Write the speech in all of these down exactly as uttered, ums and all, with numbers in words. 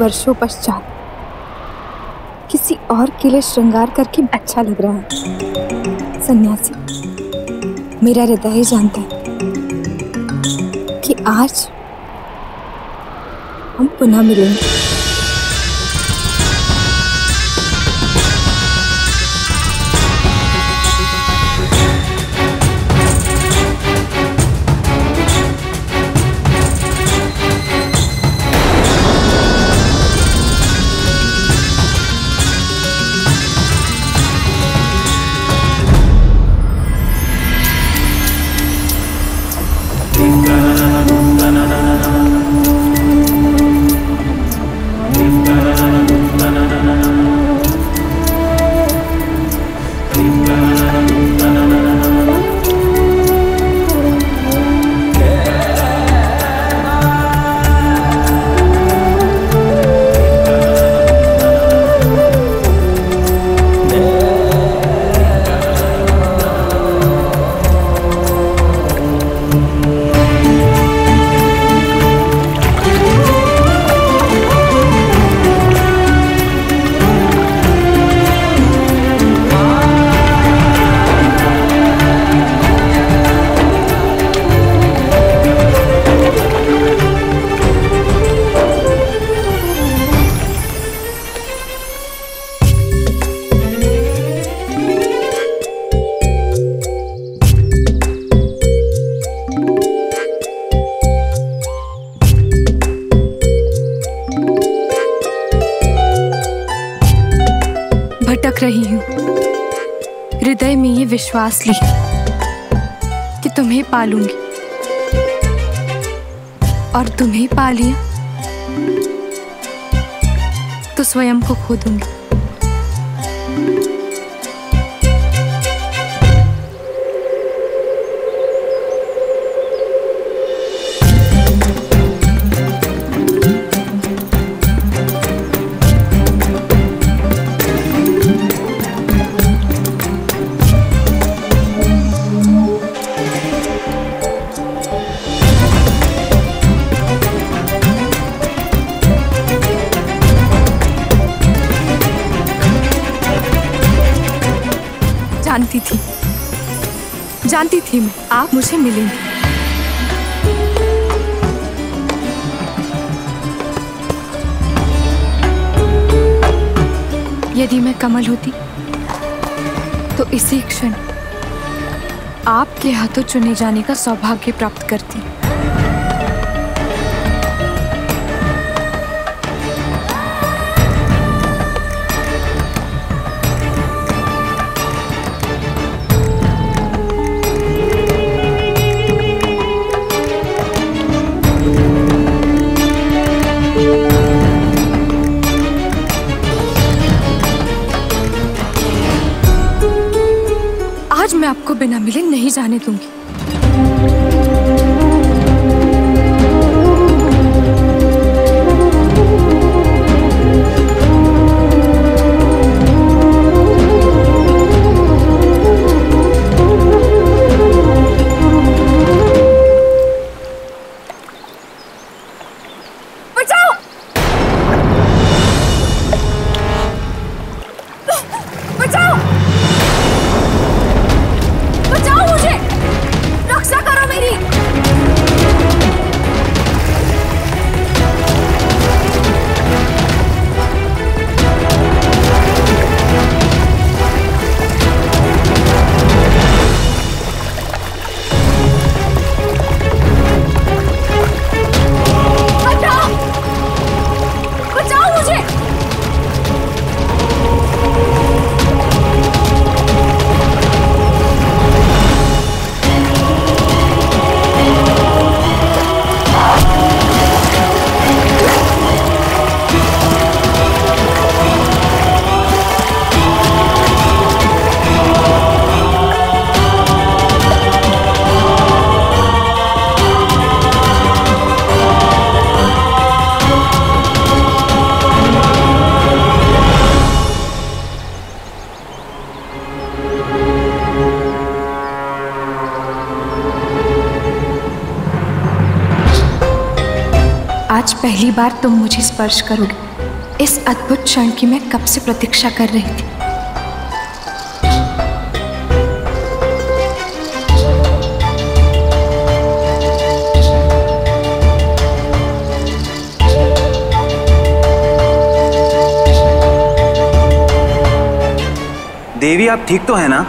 वर्षों पश्चात किसी और के लिए श्रृंगार करके अच्छा लग रहा है। सन्यासी, मेरा हृदय जानता है कि आज हम पुनः मिलेंगे। रही हूँ हृदय में ये विश्वास ली कि तुम्हें पालूंगी, और तुम्हें पा लिया तो स्वयं को खो दूंगी। जानती थी, जानती थी मैं आप मुझे मिलेंगे। यदि मैं कमल होती तो इसी क्षण आपके हाथों चुने जाने का सौभाग्य प्राप्त करती। मैं आपको बिना मिले नहीं जाने दूंगी। बचाओ! बचाओ! आज पहली बार तुम मुझे स्पर्श करोगे। इस अद्भुत क्षण की मैं कब से प्रतीक्षा कर रही थी। देवी, आप ठीक तो है ना?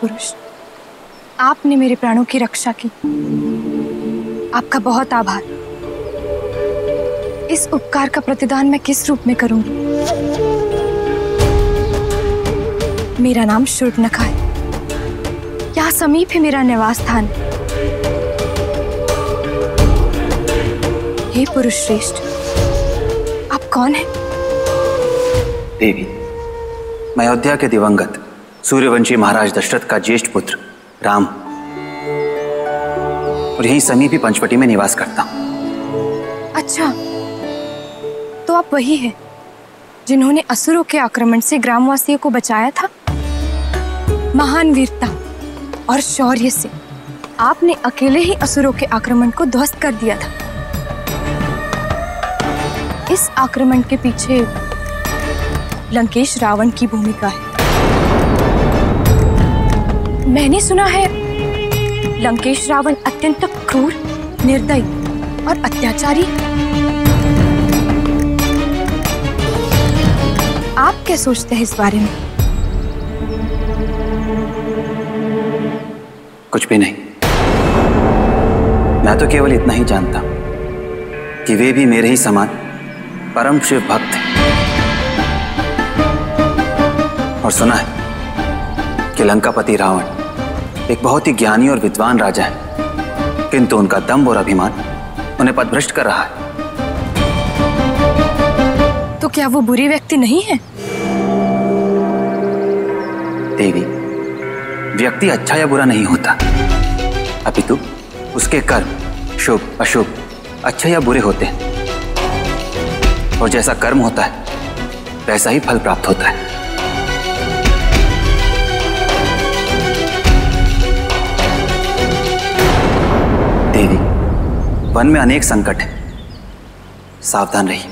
पुरुष, आपने मेरे प्राणों की रक्षा की, आपका बहुत आभार। इस उपकार का प्रतिदान मैं किस रूप में करूंगी? मेरा नाम शूर्पनखा है, यहाँ समीप ही मेरा निवास स्थान है। हे पुरुष श्रेष्ठ, आप कौन हैं? देवी, मैं अयोध्या के दिवंगत सूर्यवंशी महाराज दशरथ का ज्येष्ठ पुत्र राम और यहीं समीप ही पंचवटी में निवास करता हूं। अच्छा, तो आप वही हैं जिन्होंने असुरों के आक्रमण से ग्रामवासियों को बचाया था। महान वीरता और शौर्य से आपने अकेले ही असुरों के आक्रमण को ध्वस्त कर दिया था। इस आक्रमण के पीछे लंकेश रावण की भूमिका है। मैंने सुना है लंकेश रावण अत्यंत क्रूर, निर्दयी और अत्याचारी। आप क्या सोचते हैं इस बारे में? कुछ भी नहीं। मैं तो केवल इतना ही जानता कि वे भी मेरे ही समान परम शिव भक्त हैं। और सुना है कि लंकापति रावण एक बहुत ही ज्ञानी और विद्वान राजा है, किंतु उनका दंभ और अभिमान उन्हें पथभ्रष्ट कर रहा है। तो क्या वो बुरे व्यक्ति नहीं है? देवी, व्यक्ति अच्छा या बुरा नहीं होता, अपितु उसके कर्म शुभ अशुभ, अच्छे या बुरे होते हैं। और जैसा कर्म होता है वैसा ही फल प्राप्त होता है। वन में अनेक संकट है, सावधान रही।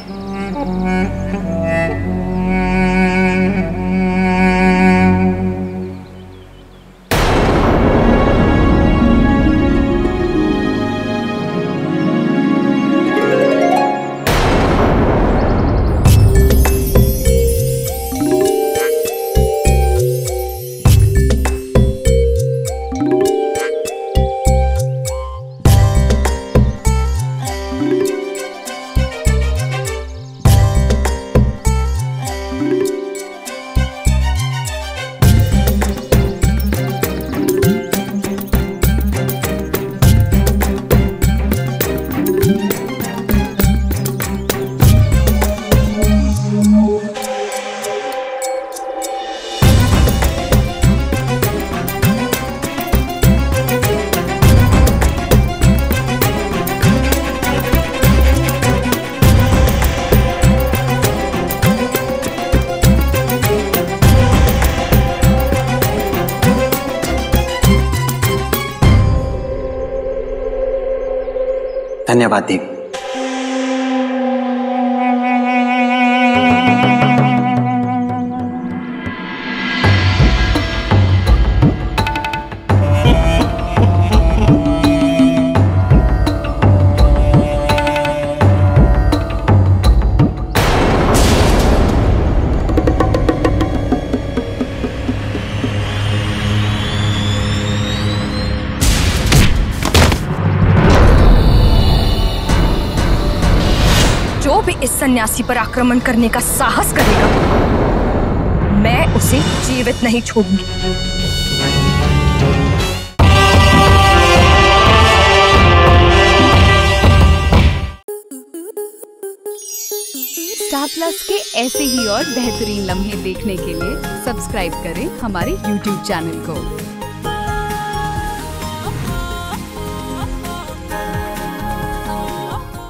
धन्यवाद देवी। इस सन्यासी पर आक्रमण करने का साहस करेगा, मैं उसे जीवित नहीं छोड़ूंगी। स्टार प्लस के ऐसे ही और बेहतरीन लम्हे देखने के लिए सब्सक्राइब करें हमारे यूट्यूब चैनल को।